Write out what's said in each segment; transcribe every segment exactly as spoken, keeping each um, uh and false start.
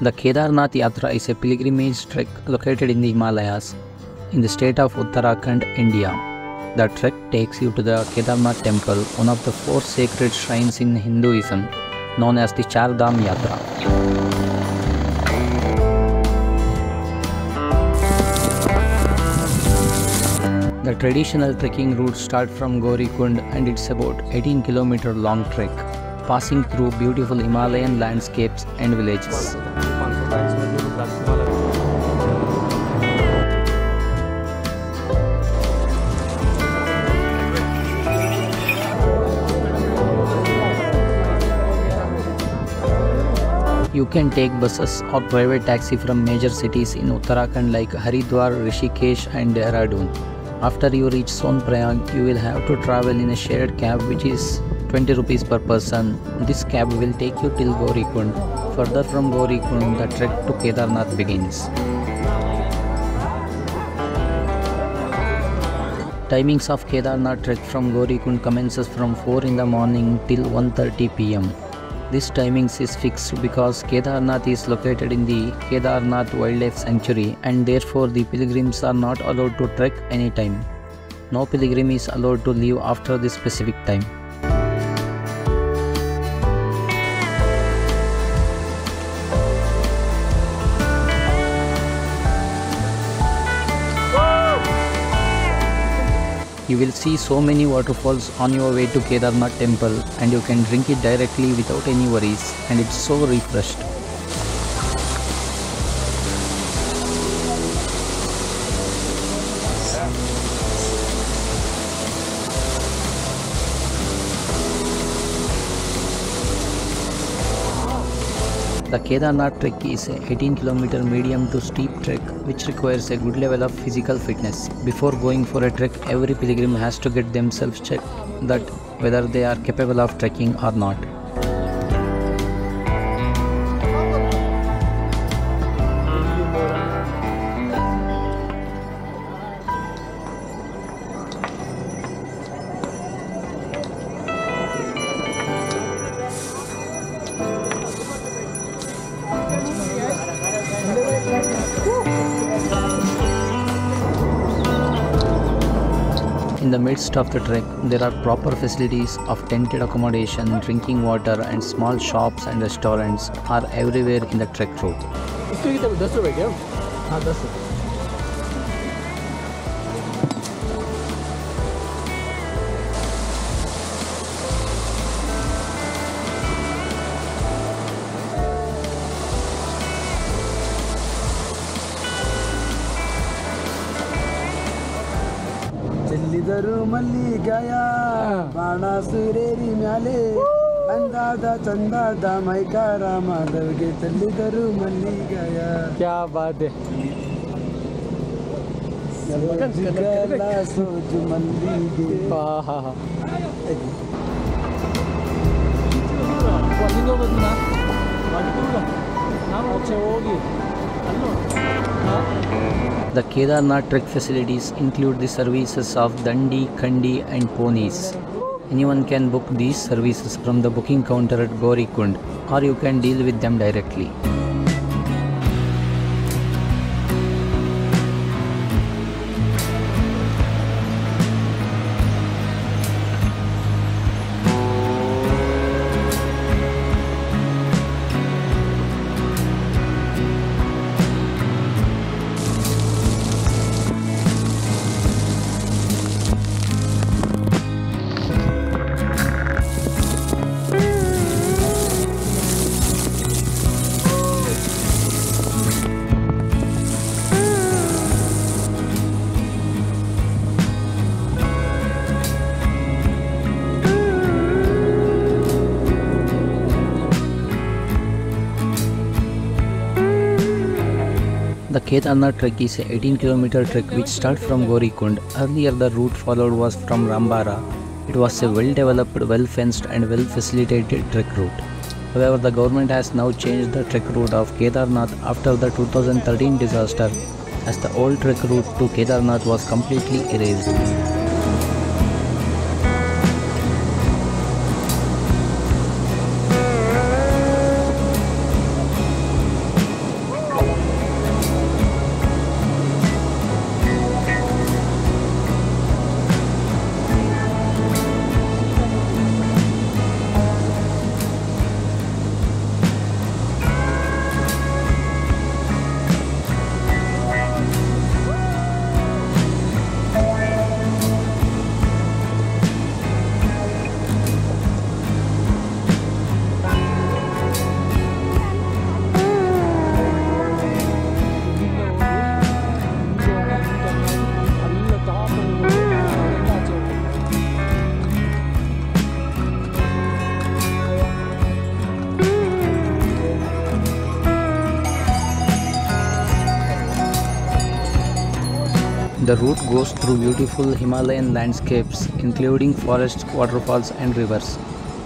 The Kedarnath Yatra is a pilgrimage trek located in the Himalayas in the state of Uttarakhand, India. The trek takes you to the Kedarnath Temple, one of the four sacred shrines in Hinduism, known as the Char Dham Yatra. The traditional trekking routes start from Gaurikund, and it's about eighteen kilometer long trek, passing through beautiful Himalayan landscapes and villages. You can take buses or private taxi from major cities in Uttarakhand like Haridwar, Rishikesh and Dehradun. After you reach Sonprayag, you will have to travel in a shared cab which is twenty rupees per person. This cab will take you till Gaurikund. Further from Gaurikund, the trek to Kedarnath begins. Timings of Kedarnath trek from Gaurikund commences from four in the morning till one thirty p m This timings is fixed because Kedarnath is located in the Kedarnath Wildlife Sanctuary, and therefore the pilgrims are not allowed to trek any time. No pilgrim is allowed to leave after this specific time. You will see so many waterfalls on your way to Kedarnath Temple, and you can drink it directly without any worries, and it's so refreshed. The Kedarnath trek is a eighteen kilometer medium to steep trek which requires a good level of physical fitness. Before going for a trek, every pilgrim has to get themselves checked that whether they are capable of trekking or not. In the midst of the trek, there are proper facilities of tented accommodation, drinking water and small shops and restaurants are everywhere in the trek route. The Kedarnath trek facilities include the services of Dandi, Kandi and ponies. Anyone can book these services from the booking counter at Gaurikund, or you can deal with them directly. The Kedarnath trek is an eighteen kilometer trek which starts from Gaurikund. Earlier the route followed was from Rambara. It was a well-developed, well-fenced and well-facilitated trek route. However, the government has now changed the trek route of Kedarnath after the two thousand thirteen disaster, as the old trek route to Kedarnath was completely erased. The route goes through beautiful Himalayan landscapes including forests, waterfalls and rivers.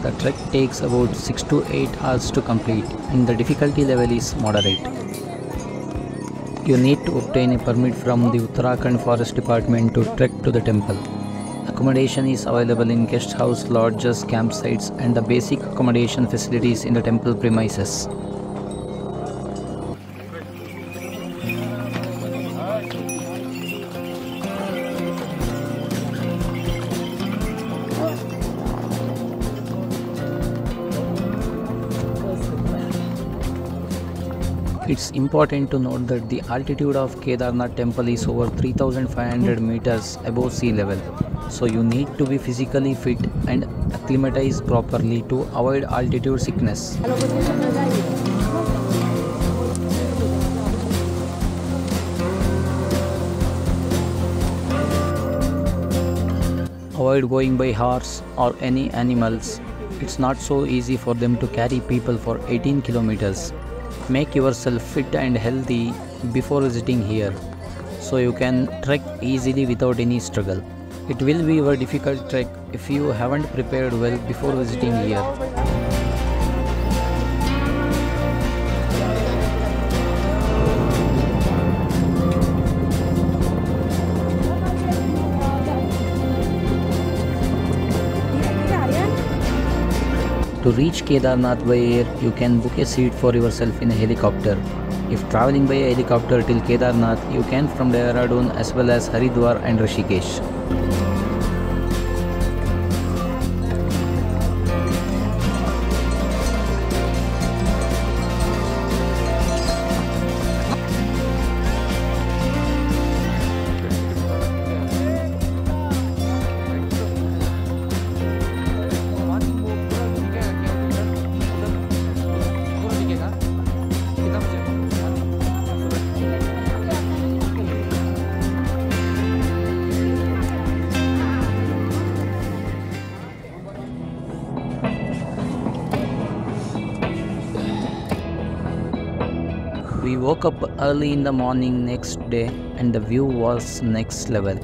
The trek takes about six to eight hours to complete and the difficulty level is moderate. You need to obtain a permit from the Uttarakhand Forest Department to trek to the temple. Accommodation is available in guest house, lodges, campsites and the basic accommodation facilities in the temple premises. It's important to note that the altitude of Kedarnath temple is over three thousand five hundred meters above sea level. So you need to be physically fit and acclimatized properly to avoid altitude sickness. Avoid going by horse or any animals. It's not so easy for them to carry people for eighteen kilometers. Make yourself fit and healthy before visiting here, so you can trek easily without any struggle. It will be a difficult trek if you haven't prepared well before visiting here. To reach Kedarnath by air, you can book a seat for yourself in a helicopter. If traveling by a helicopter till Kedarnath, you can from Dehradun as well as Haridwar and Rishikesh. We woke up early in the morning next day and the view was next level.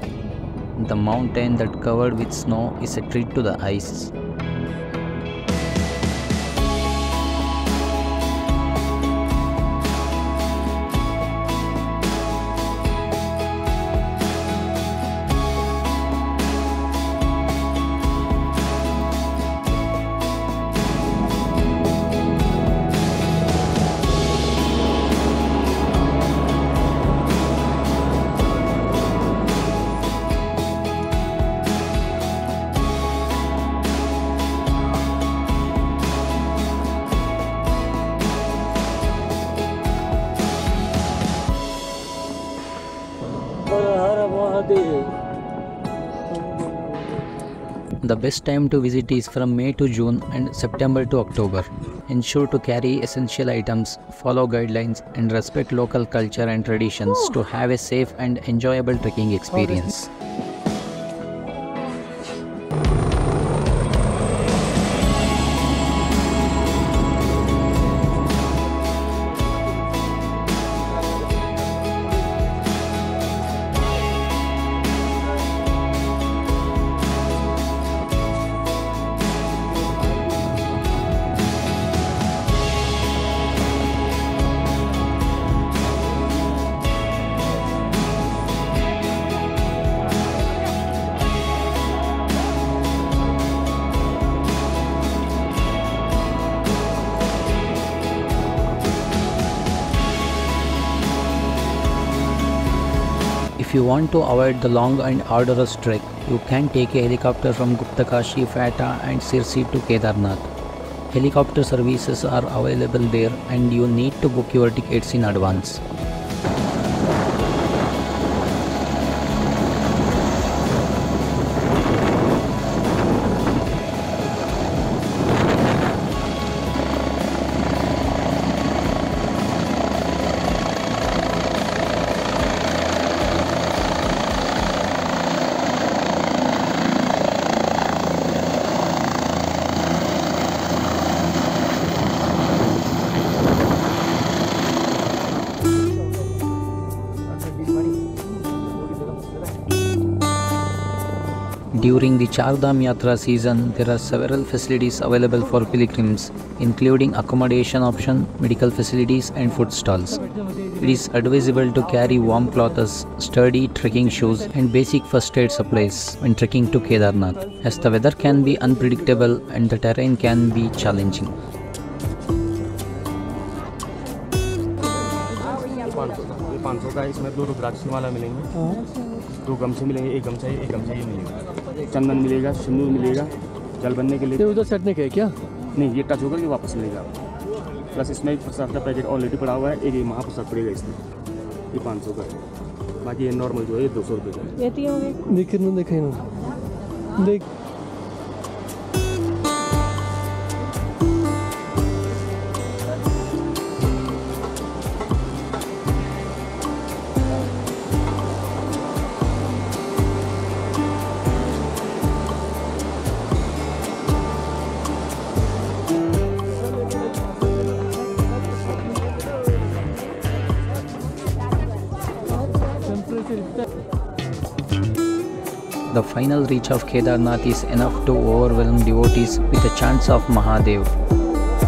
The mountain that covered with snow is a treat to the eyes. The best time to visit is from May to June and September to October. Ensure to carry essential items, follow guidelines and respect local culture and traditions to have a safe and enjoyable trekking experience. If you want to avoid the long and arduous trek, you can take a helicopter from Guptakashi, Phata and Sirsi to Kedarnath. Helicopter services are available there and you need to book your tickets in advance. During the Char Dham Yatra season, there are several facilities available for pilgrims, including accommodation option, medical facilities and food stalls. It is advisable to carry warm clothes, sturdy trekking shoes and basic first aid supplies when trekking to Kedarnath, as the weather can be unpredictable and the terrain can be challenging. five सौ का इसमें दो रुद्राक्ष माला मिलेंगे, दो गमछे मिलेंगे, एक गमछा एक गमछा ही मिलेगा, चंदन मिलेगा, सिंदूर मिलेगा, जल बनने के लिए। ये उधर सेटने के है क्या? नहीं, ये टच होकर के वापस मिलेगा। प्लस इसमें एक प्रसाद का पैकेट ऑलरेडी पड़ा हुआ है, एक एक महाप्रसाद पड़ेगा इसमें, ये पाँच सौ का है। बाकी ये नॉर्मल जो है ये दो सौ रुपये का है। The final reach of Kedarnath is enough to overwhelm devotees with the chants of Mahadev.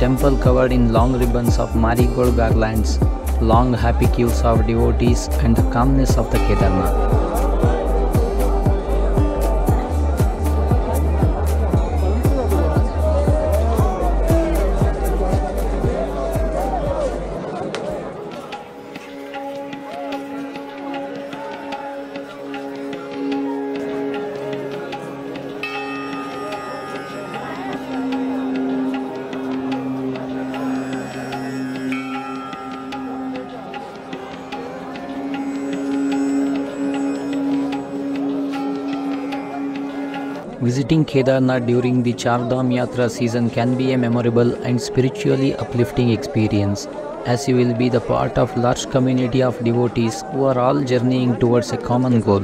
Temple covered in long ribbons of marigold garlands, long happy queues of devotees and the calmness of the Kedarnath. Visiting Kedarnath during the Char Dham Yatra season can be a memorable and spiritually uplifting experience, as you will be the part of a large community of devotees who are all journeying towards a common goal.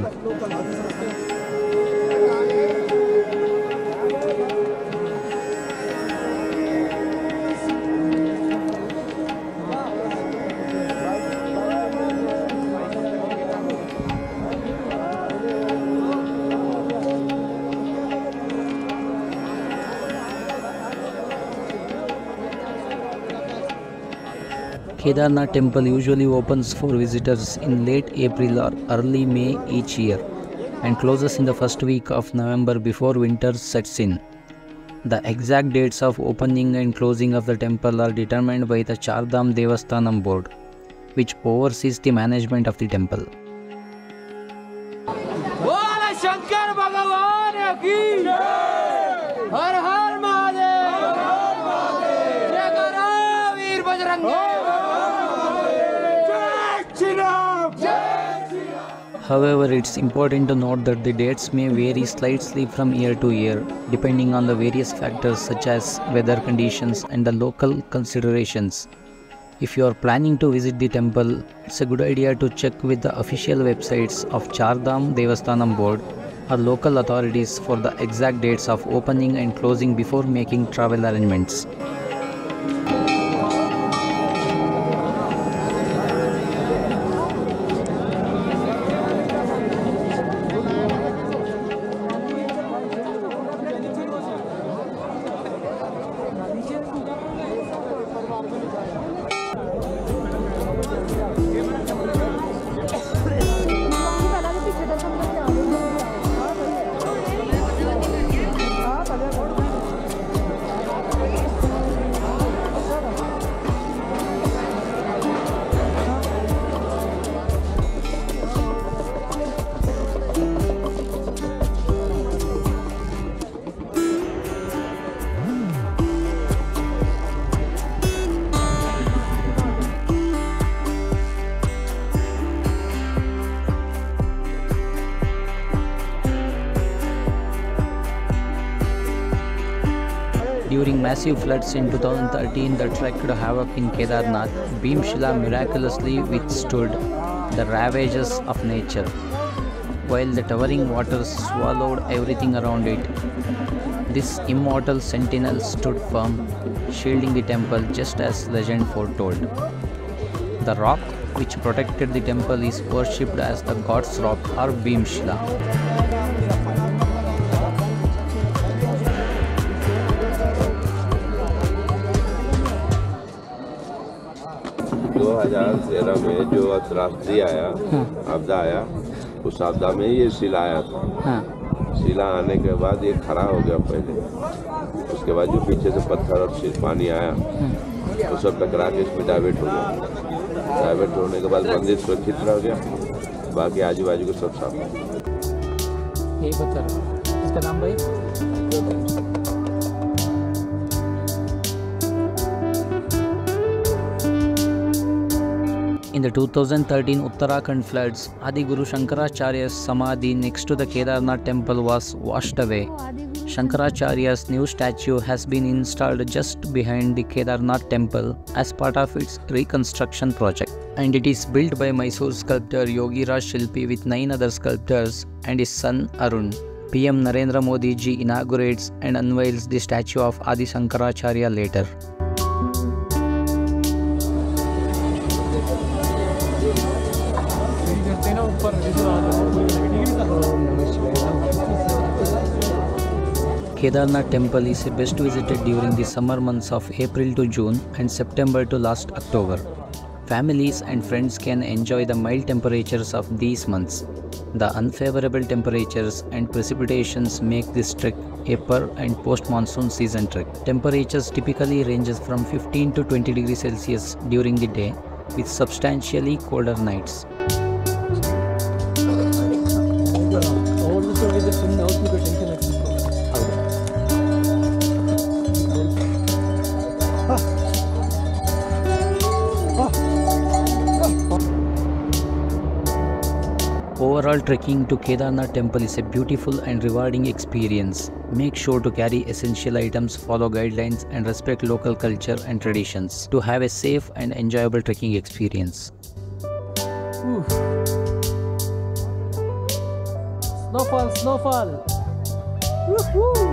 Kedarnath Temple usually opens for visitors in late April or early May each year and closes in the first week of November before winter sets in. The exact dates of opening and closing of the temple are determined by the Char Dham Devasthanam Board, which oversees the management of the temple. However, it's important to note that the dates may vary slightly from year to year, depending on the various factors such as weather conditions and the local considerations. If you are planning to visit the temple, it's a good idea to check with the official websites of Char Dham Devasthanam Board or local authorities for the exact dates of opening and closing before making travel arrangements. During massive floods in two thousand thirteen that wreaked havoc in Kedarnath, Bhimshila miraculously withstood the ravages of nature, while the towering waters swallowed everything around it. This immortal sentinel stood firm, shielding the temple just as legend foretold. The rock which protected the temple is worshipped as the god's rock or Bhimshila. दो हज़ार तेरह में जो अंतर्राष्ट्रीय आया आपदा आया, उस आपदा में ये शिला आया था। हाँ। शिला आने के बाद ये खड़ा हो गया पहले, उसके बाद जो पीछे से पत्थर और सिर पानी आया वो सब टकरा के इसमें डाइवर्ट हो गया। डाइवर्ट होने के बाद मंदिर सुरक्षित रह गया, बाकी आजू बाजू को सब साफ यही पत्थर। इसका नाम भाई in the two thousand thirteen Uttarakhand floods, Adi Guru Shankaracharya's samadhi next to the Kedarnath temple was washed away. Shankaracharya's new statue has been installed just behind the Kedarnath temple as part of its reconstruction project. And it is built by Mysore sculptor Yogi Raj Shilpi with nine other sculptors and his son Arun. P M Narendra Modi ji inaugurates and unveils the statue of Adi Shankaracharya later. Kedarnath temple is best visited during the summer months of April to June and September to last October. Families and friends can enjoy the mild temperatures of these months. The unfavorable temperatures and precipitations make this trek a per and post-monsoon season trek. Temperatures typically ranges from fifteen to twenty degrees Celsius during the day, with substantially colder nights. Overall, trekking to Kedarnath temple is a beautiful and rewarding experience. Make sure to carry essential items, follow guidelines and respect local culture and traditions to have a safe and enjoyable trekking experience. Ooh. Snowfall, snowfall! Woohoo!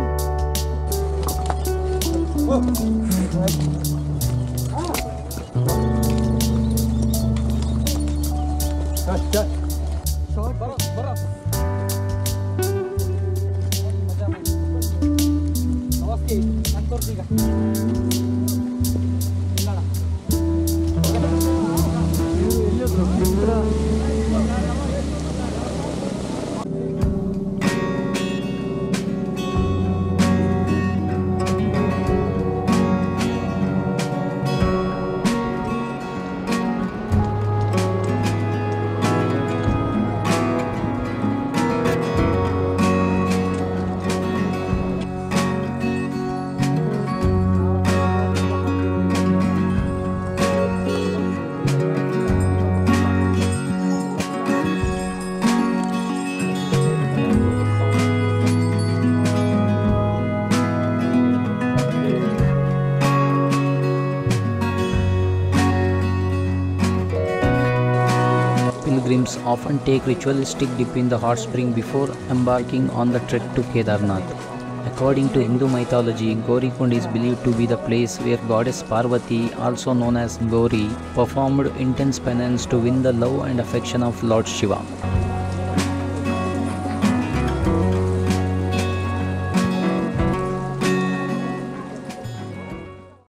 Pilgrims often take ritualistic dip in the hot spring before embarking on the trek to Kedarnath. According to Hindu mythology, Gaurikund is believed to be the place where Goddess Parvati, also known as Gauri, performed intense penance to win the love and affection of Lord Shiva.